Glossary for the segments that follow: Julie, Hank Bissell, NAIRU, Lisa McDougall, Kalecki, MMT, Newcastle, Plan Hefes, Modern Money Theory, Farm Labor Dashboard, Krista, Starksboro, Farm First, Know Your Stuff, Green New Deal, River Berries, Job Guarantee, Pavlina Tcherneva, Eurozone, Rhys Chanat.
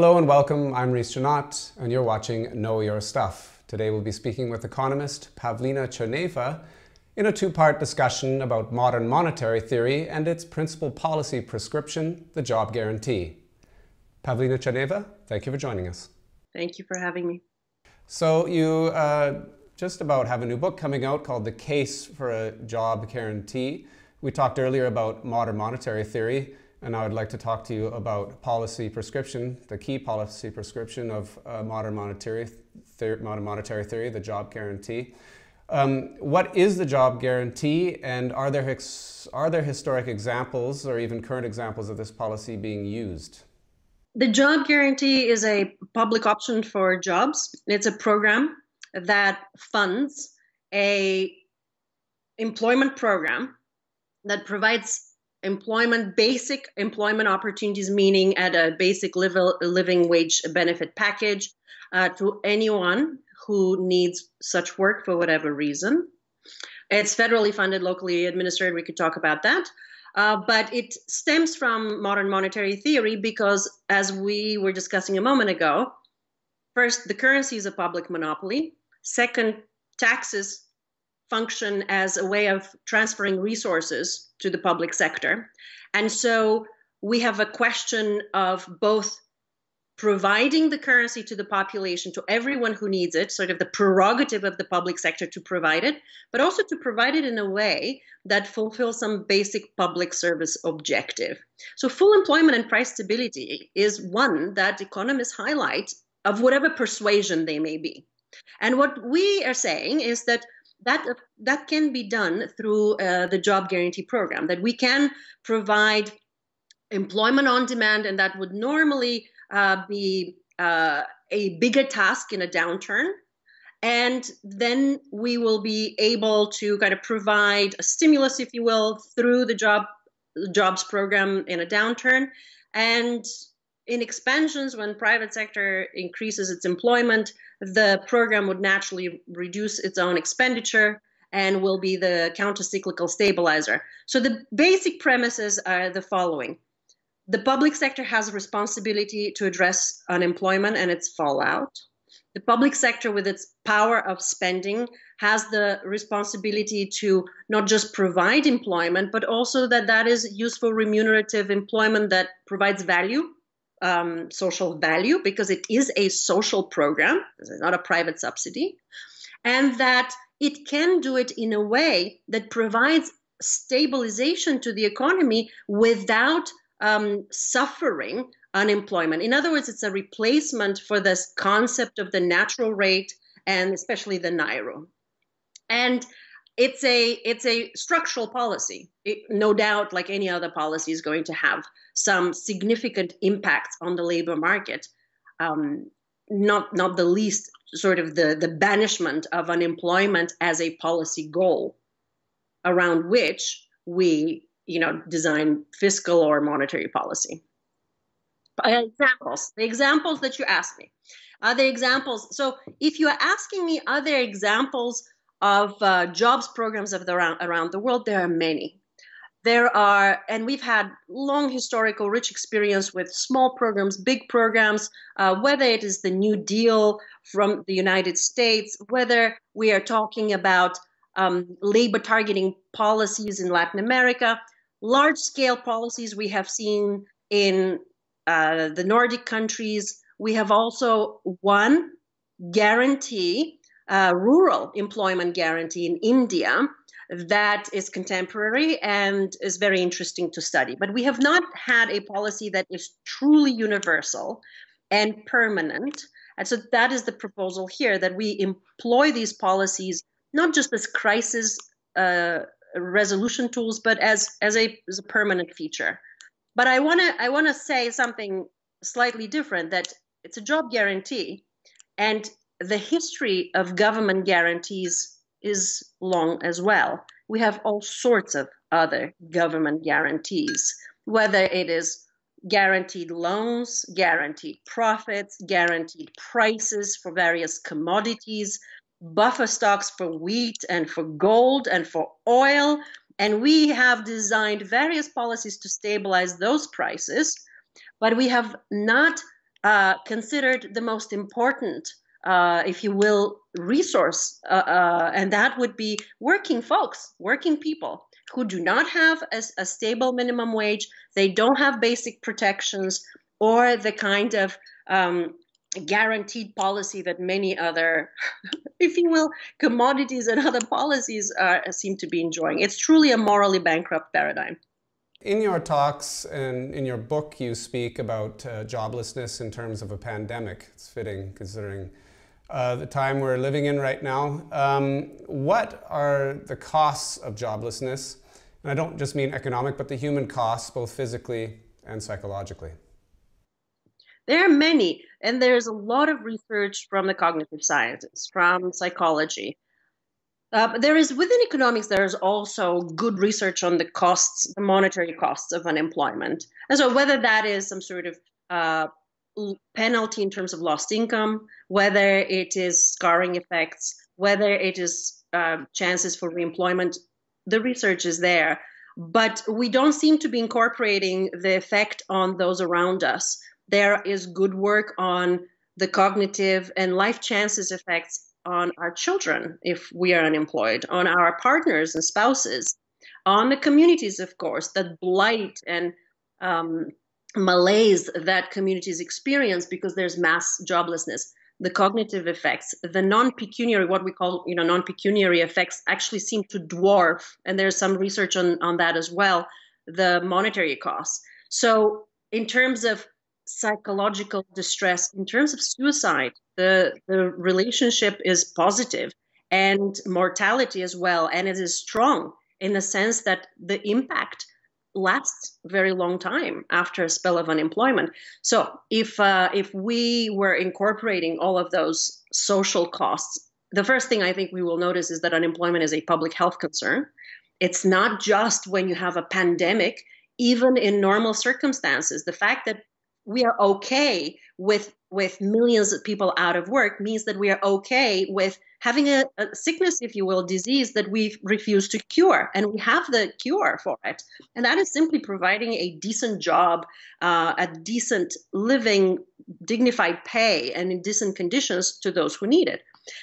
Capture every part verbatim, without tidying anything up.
Hello and welcome, I'm Rhys Chanat and you're watching Know Your Stuff. Today we'll be speaking with economist Pavlina Tcherneva in a two-part discussion about modern monetary theory and its principal policy prescription, the job guarantee. Pavlina Tcherneva, thank you for joining us. Thank you for having me. So you uh, just about have a new book coming out called The Case for a Job Guarantee. We talked earlier about modern monetary theory. And now I'd like to talk to you about policy prescription, the key policy prescription of uh, modern, monetary theory, modern monetary theory, the job guarantee. Um, what is the job guarantee, and are there, are there historic examples or even current examples of this policy being used? The job guarantee is a public option for jobs. It's a program that funds an employment program that provides employment, basic employment opportunities, meaning at a basic level, living wage benefit package uh, to anyone who needs such work for whatever reason. It's federally funded, locally administered. We could talk about that. Uh, but it stems from modern monetary theory because, as we were discussing a moment ago, first, the currency is a public monopoly. Second, taxes function as a way of transferring resources to the public sector. And so we have a question of both providing the currency to the population, to everyone who needs it, sort of the prerogative of the public sector to provide it, but also to provide it in a way that fulfills some basic public service objective. So full employment and price stability is one that economists highlight of whatever persuasion they may be. And what we are saying is that That, that can be done through uh, the job guarantee program, that we can provide employment on demand, and that would normally uh, be uh, a bigger task in a downturn. And then we will be able to kind of provide a stimulus, if you will, through the job jobs program in a downturn. And in expansions, when private sector increases its employment, the program would naturally reduce its own expenditure and will be the counter-cyclical stabilizer. So the basic premises are the following. The public sector has a responsibility to address unemployment and its fallout. The public sector, with its power of spending, has the responsibility to not just provide employment, but also that that is useful, remunerative employment that provides value. Um, social value, because it is a social program, it's not a private subsidy, and that it can do it in a way that provides stabilization to the economy without um, suffering unemployment. In other words, it's a replacement for this concept of the natural rate and especially the NAIRU. And it's a, it's a structural policy. It, no doubt, like any other policy, is going to have some significant impacts on the labor market, um, not, not the least sort of the, the banishment of unemployment as a policy goal around which we, you know, design fiscal or monetary policy. Uh, examples, the examples that you asked me. Other examples, so if you are asking me other examples of uh, jobs programs of the around, around the world, there are many. There are, and we've had long historical rich experience with small programs, big programs, uh, whether it is the New Deal from the United States, whether we are talking about um, labor targeting policies in Latin America, large scale policies we have seen in uh, the Nordic countries. We have also one guarantee, uh, rural employment guarantee in India, that is contemporary and is very interesting to study. But we have not had a policy that is truly universal and permanent. And so that is the proposal here, that we employ these policies not just as crisis uh, resolution tools, but as, as, a, as a permanent feature. But I want to I want to say something slightly different, that it's a job guarantee. And the history of government guarantees is long as well. We have all sorts of other government guarantees, whether it is guaranteed loans, guaranteed profits, guaranteed prices for various commodities, buffer stocks for wheat and for gold and for oil. And we have designed various policies to stabilize those prices, but we have not uh, considered the most important, uh, if you will, resource. Uh, uh, and that would be working folks, working people who do not have a, a stable minimum wage. They don't have basic protections or the kind of um, guaranteed policy that many other, if you will, commodities and other policies are, seem to be enjoying. It's truly a morally bankrupt paradigm. In your talks and in your book, you speak about uh, joblessness in terms of a pandemic. It's fitting considering uh, the time we're living in right now. Um, what are the costs of joblessness? And I don't just mean economic, but the human costs, both physically and psychologically. There are many, and there's a lot of research from the cognitive sciences, from psychology. Uh, but there is, within economics, there is also good research on the costs, the monetary costs of unemployment. And so whether that is some sort of uh, penalty in terms of lost income, whether it is scarring effects, whether it is uh, chances for reemployment, the research is there. But we don't seem to be incorporating the effect on those around us. There is good work on the cognitive and life chances effects on our children if we are unemployed, on our partners and spouses, on the communities, of course, that blight and um, malaise that communities experience because there's mass joblessness. The cognitive effects, the non-pecuniary, what we call you know, non-pecuniary effects actually seem to dwarf, and there's some research on, on that as well, the monetary costs. So in terms of psychological distress, in terms of suicide, the, the relationship is positive, and mortality as well, and it is strong in the sense that the impact lasts a very long time after a spell of unemployment. So if, uh, if we were incorporating all of those social costs, the first thing I think we will notice is that unemployment is a public health concern. It's not just when you have a pandemic. Even in normal circumstances, the fact that we are okay with with millions of people out of work means that we are okay with having a, a sickness, if you will, disease that we've refused to cure, and we have the cure for it. And that is simply providing a decent job, uh, a decent living, dignified pay, and in decent conditions to those who need it.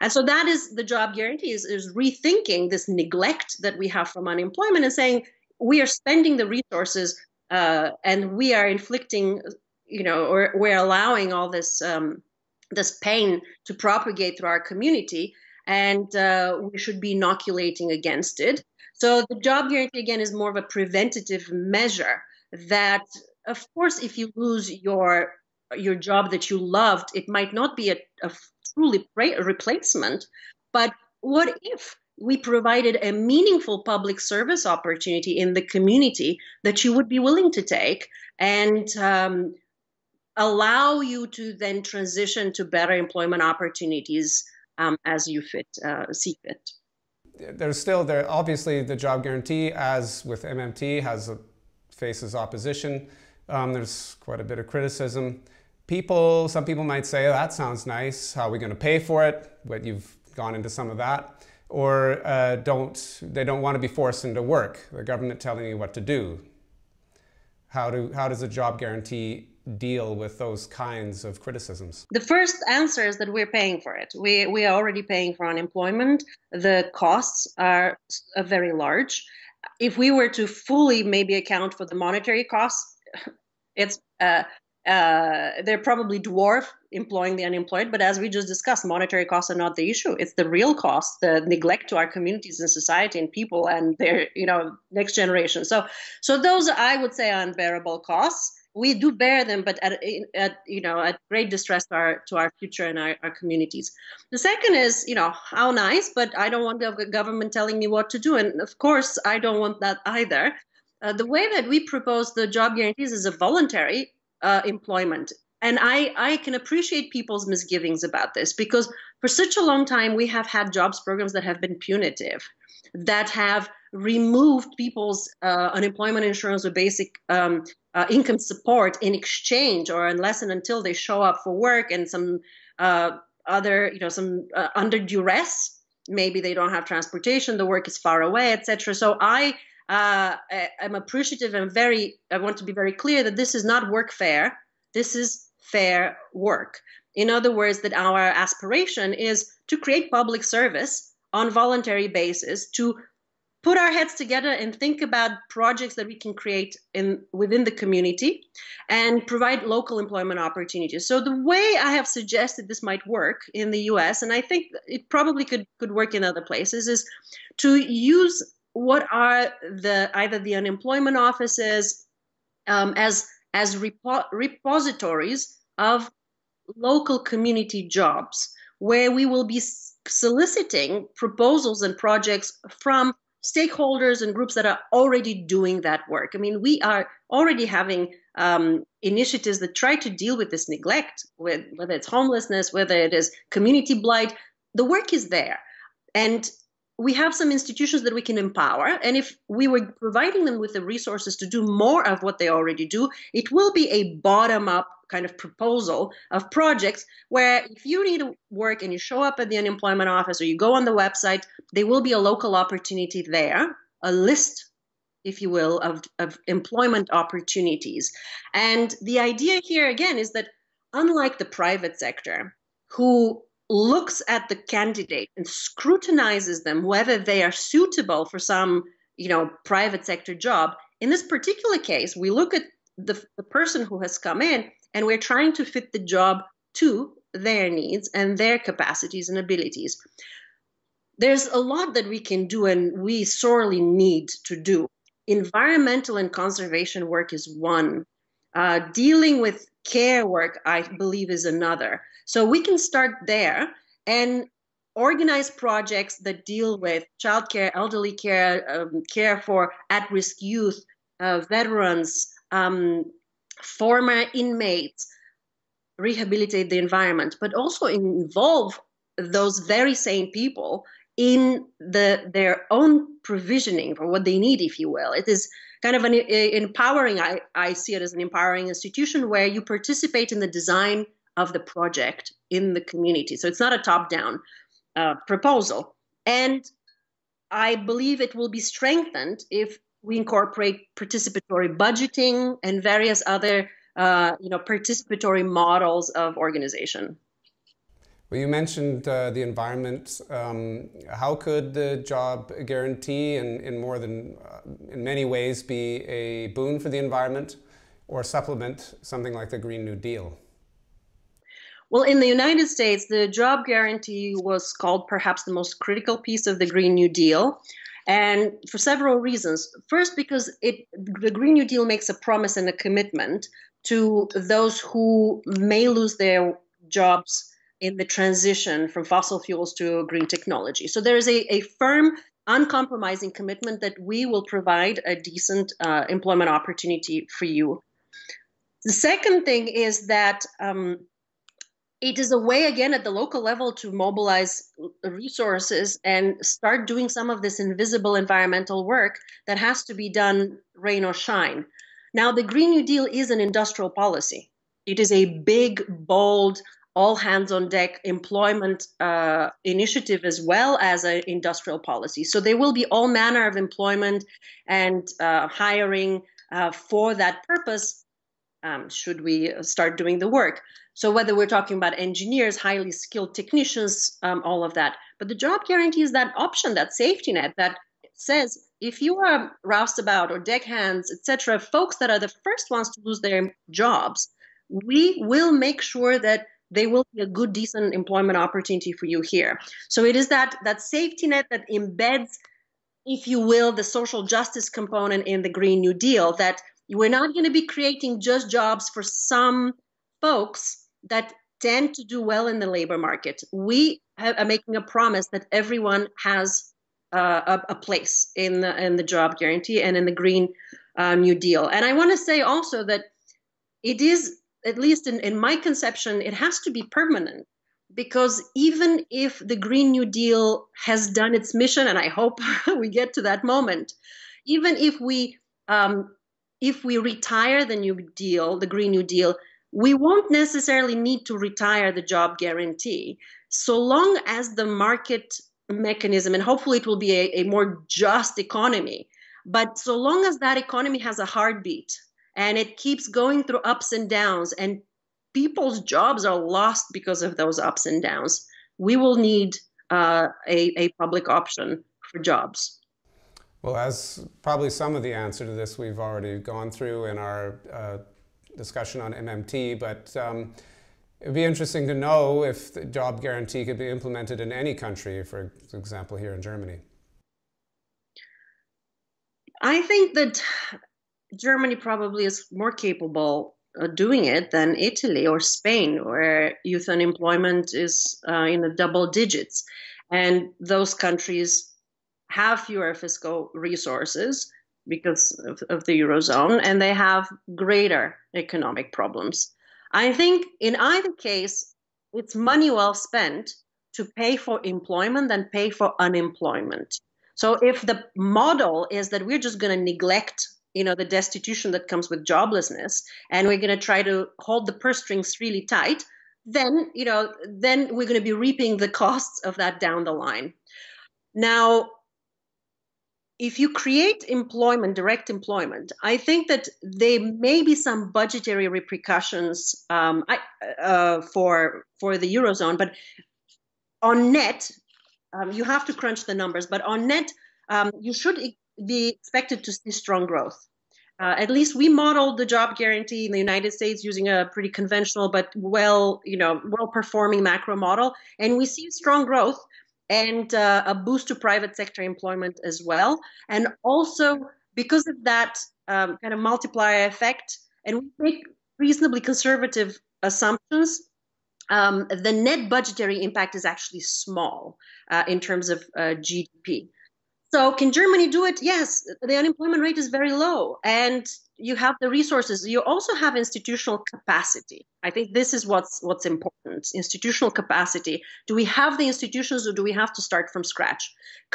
And so that is the job guarantee, is, is rethinking this neglect that we have from unemployment and saying we are spending the resources uh, and we are inflicting, you know, or we're allowing all this um, this pain to propagate through our community, and uh, we should be inoculating against it. So the job guarantee, again, is more of a preventative measure that, of course, if you lose your your job that you loved, it might not be a, a truly replacement. But what if we provided a meaningful public service opportunity in the community that you would be willing to take and um, allow you to then transition to better employment opportunities um, as you fit, uh, see fit. There's still, there obviously the job guarantee, as with M M T, has a, faces opposition. Um, there's quite a bit of criticism. People, some people might say, oh, that sounds nice. How are we going to pay for it? But you've gone into some of that. Or uh, don't, they don't want to be forced into work. The government telling you what to do. How do, how does a job guarantee deal with those kinds of criticisms? The first answer is that we're paying for it. We, we are already paying for unemployment. The costs are very large. If we were to fully maybe account for the monetary costs, it's, uh, uh, they're probably dwarf employing the unemployed. But as we just discussed, monetary costs are not the issue. It's the real cost, the neglect to our communities and society and people and their, you know, next generation. So, so those, I would say, are unbearable costs. We do bear them, but at, at you know, at great distress to our, to our future and our, our communities. The second is, you know, how nice, but I don't want the government telling me what to do. And of course, I don't want that either. Uh, the way that we propose the job guarantees is a voluntary uh, employment. And I, I can appreciate people's misgivings about this, because for such a long time, we have had jobs programs that have been punitive, that have removed people's uh, unemployment insurance or basic um, uh, income support in exchange, or unless and until they show up for work and some uh, other, you know, some uh, under duress, maybe they don't have transportation, the work is far away, et cetera. So I uh, am appreciative and very, I want to be very clear that this is not workfare. This is fair work. In other words, that our aspiration is to create public service on voluntary basis, to put our heads together and think about projects that we can create in within the community and provide local employment opportunities. So the way I have suggested this might work in the U S, and I think it probably could, could work in other places, is to use what are the either the unemployment offices um, as as repo repositories of local community jobs, where we will be soliciting proposals and projects from stakeholders and groups that are already doing that work. I mean, we are already having um, initiatives that try to deal with this neglect, with, whether it's homelessness, whether it is community blight. The work is there. And we have some institutions that we can empower. And if we were providing them with the resources to do more of what they already do, it will be a bottom-up kind of proposal of projects where if you need to work and you show up at the unemployment office or you go on the website, there will be a local opportunity there, a list, if you will, of, of employment opportunities. And the idea here, again, is that unlike the private sector, who looks at the candidate and scrutinizes them, whether they are suitable for some, you know, private sector job, in this particular case, we look at the, the person who has come in, and we're trying to fit the job to their needs and their capacities and abilities. There's a lot that we can do and we sorely need to do. Environmental and conservation work is one. Uh, dealing with care work, I believe, is another. So we can start there and organize projects that deal with childcare, elderly care, um, care for at-risk youth, uh, veterans, um, former inmates, rehabilitate the environment, but also involve those very same people in the their own provisioning for what they need, if you will. It is kind of an empowering, I, I see it as an empowering institution where you participate in the design of the project in the community. So it's not a top-down uh, proposal. And I believe it will be strengthened if we incorporate participatory budgeting and various other, uh, you know, participatory models of organization. Well, you mentioned uh, the environment. Um, how could the job guarantee, in, in more than, uh, in many ways, be a boon for the environment or supplement something like the Green New Deal? Well, in the United States, the job guarantee was called perhaps the most critical piece of the Green New Deal. And for several reasons. First, because it, the Green New Deal makes a promise and a commitment to those who may lose their jobs in the transition from fossil fuels to green technology. So there is a, a firm, uncompromising commitment that we will provide a decent uh, employment opportunity for you. The second thing is that um, it is a way, again, at the local level to mobilize resources and start doing some of this invisible environmental work that has to be done rain or shine. Now, the Green New Deal is an industrial policy. It is a big, bold, all hands on deck employment uh, initiative as well as an industrial policy. So there will be all manner of employment and uh, hiring uh, for that purpose. Um, should we start doing the work? So whether we're talking about engineers, highly skilled technicians, um, all of that. But the job guarantee is that option, that safety net that says if you are roustabout or deckhands, et cetera, folks that are the first ones to lose their jobs, we will make sure that there will be a good, decent employment opportunity for you here. So it is that, that safety net that embeds, if you will, the social justice component in the Green New Deal, that we're not going to be creating just jobs for some folks that tend to do well in the labor market. We have, are making a promise that everyone has uh, a, a place in the, in the job guarantee and in the Green uh, New Deal. And I want to say also that it is, at least in, in my conception, it has to be permanent, because even if the Green New Deal has done its mission, and I hope we get to that moment, even if we um, if we retire the New Deal, the Green New Deal, we won't necessarily need to retire the job guarantee, so long as the market mechanism, and hopefully it will be a, a more just economy, but so long as that economy has a heartbeat and it keeps going through ups and downs and people's jobs are lost because of those ups and downs. We will need uh, a, a public option for jobs. Well, as probably some of the answer to this we've already gone through in our uh, discussion on M M T, but um, it would be interesting to know if the job guarantee could be implemented in any country, for example, here in Germany. I think that Germany probably is more capable of doing it than Italy or Spain, where youth unemployment is uh, in the double digits. And those countries have fewer fiscal resources because of, of the Eurozone, and they have greater economic problems. I think in either case, it's money well spent to pay for employment than pay for unemployment. So if the model is that we're just going to neglect, you know, the destitution that comes with joblessness, and we're going to try to hold the purse strings really tight, then, you know, then we're going to be reaping the costs of that down the line. Now, if you create employment, direct employment, I think that there may be some budgetary repercussions um, I, uh, for for the Eurozone, but on net, Um, you have to crunch the numbers, but on net, um, you should e- be expected to see strong growth. Uh, at least we modeled the job guarantee in the United States using a pretty conventional but well, you know, well-performing macro model, and we see strong growth and uh, a boost to private sector employment as well. And also because of that um, kind of multiplier effect, and we make reasonably conservative assumptions, Um, the net budgetary impact is actually small uh, in terms of uh, G D P. So can Germany do it? Yes, the unemployment rate is very low and you have the resources. You also have institutional capacity. I think this is what's what's important, institutional capacity. Do we have the institutions or do we have to start from scratch?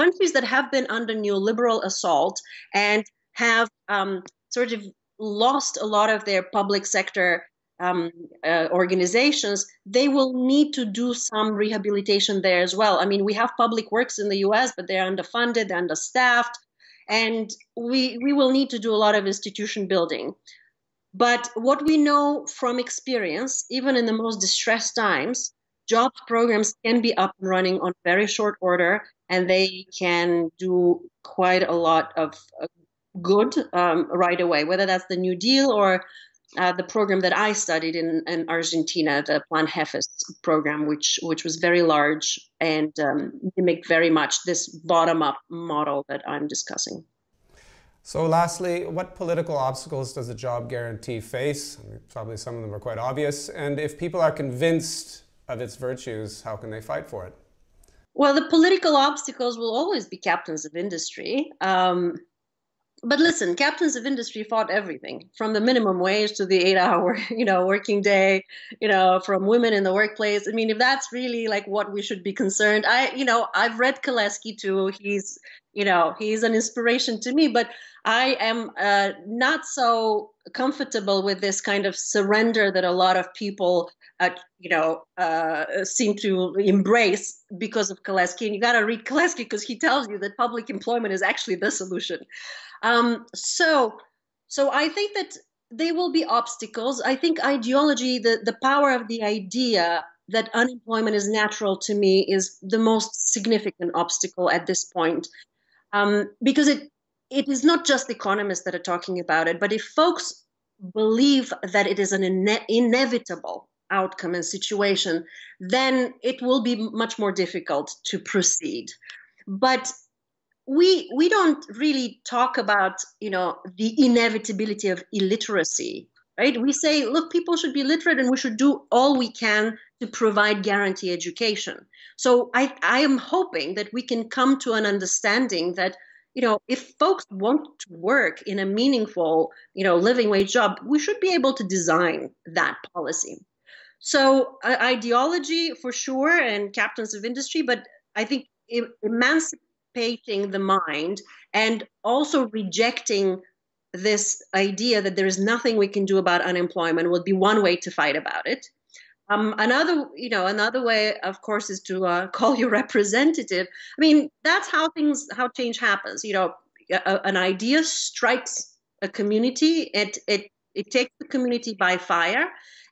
Countries that have been under neoliberal assault and have um, sort of lost a lot of their public sector Um, uh, organizations, they will need to do some rehabilitation there as well. I mean, we have public works in the U S, but they're underfunded, they're understaffed, and we we will need to do a lot of institution building. But what we know from experience, even in the most distressed times, job programs can be up and running on very short order, and they can do quite a lot of good um, right away, whether that's the New Deal or Uh, the program that I studied in, in Argentina, the Plan Hefes program, which which was very large and um, mimicked very much this bottom-up model that I'm discussing. So lastly, what political obstacles does the job guarantee face? I mean, probably some of them are quite obvious. And if people are convinced of its virtues, how can they fight for it? Well, the political obstacles will always be captains of industry. Um, But listen, captains of industry fought everything, from the minimum wage to the eight-hour, you know, working day, you know, from women in the workplace. I mean, if that's really like what we should be concerned, I, you know, I've read Kalecki too. He's, you know, he's an inspiration to me. But I am uh, not so comfortable with this kind of surrender that a lot of people, uh, you know, uh, seem to embrace because of Kalecki. And you got to read Kalecki because he tells you that public employment is actually the solution. Um, so, so I think that there will be obstacles. I think ideology, the, the power of the idea that unemployment is natural to me is the most significant obstacle at this point, um, because it it is not just economists that are talking about it, but if folks believe that it is an ine- inevitable outcome and situation, then it will be much more difficult to proceed. But We we don't really talk about, you know, the inevitability of illiteracy, right? We say, look, people should be literate and we should do all we can to provide guarantee education. So I, I am hoping that we can come to an understanding that, you know, if folks want to work in a meaningful, you know, living wage job, we should be able to design that policy. So uh, ideology for sure and captains of industry, but I think emancipation, the mind, and also rejecting this idea that there is nothing we can do about unemployment would be one way to fight about it. Um, another, you know, another way, of course, is to uh, call your representative. I mean, that's how things, how change happens. You know, a, an idea strikes a community. It it It takes the community by fire,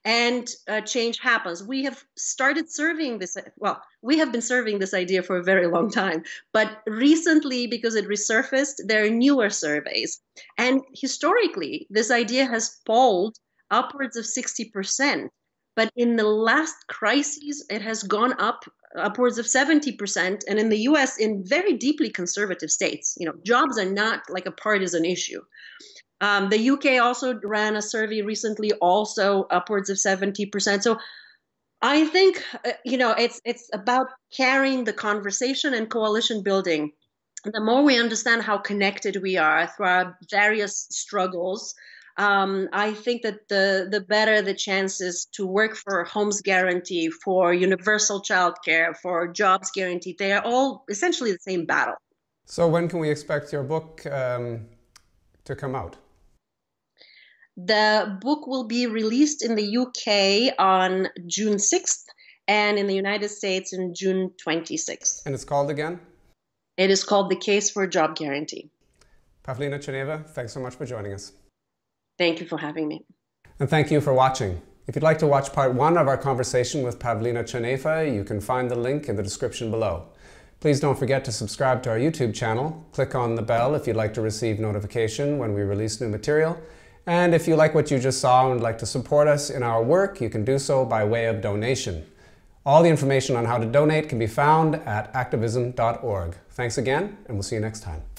and uh, change happens. We have started serving this, well, we have been serving this idea for a very long time, but recently, because it resurfaced, there are newer surveys. And historically, this idea has polled upwards of sixty percent. But in the last crises, it has gone up upwards of seventy percent. And in the U S, in very deeply conservative states, you know, jobs are not like a partisan issue. Um, the U K also ran a survey recently, also upwards of seventy percent. So I think, uh, you know, it's, it's about carrying the conversation and coalition building. The more we understand how connected we are through our various struggles, Um, I think that the, the better the chances to work for a homes guarantee, for universal childcare, for jobs guarantee. They are all essentially the same battle. So when can we expect your book um, to come out? The book will be released in the U K on June sixth and in the United States on June twenty-sixth. And it's called again? It is called The Case for a Job Guarantee. Pavlina Tcherneva, thanks so much for joining us. Thank you for having me. And thank you for watching. If you'd like to watch part one of our conversation with Pavlina Tcherneva, you can find the link in the description below. Please don't forget to subscribe to our YouTube channel. Click on the bell if you'd like to receive notification when we release new material. And if you like what you just saw and would like to support us in our work, you can do so by way of donation. All the information on how to donate can be found at activism dot org. Thanks again, and we'll see you next time.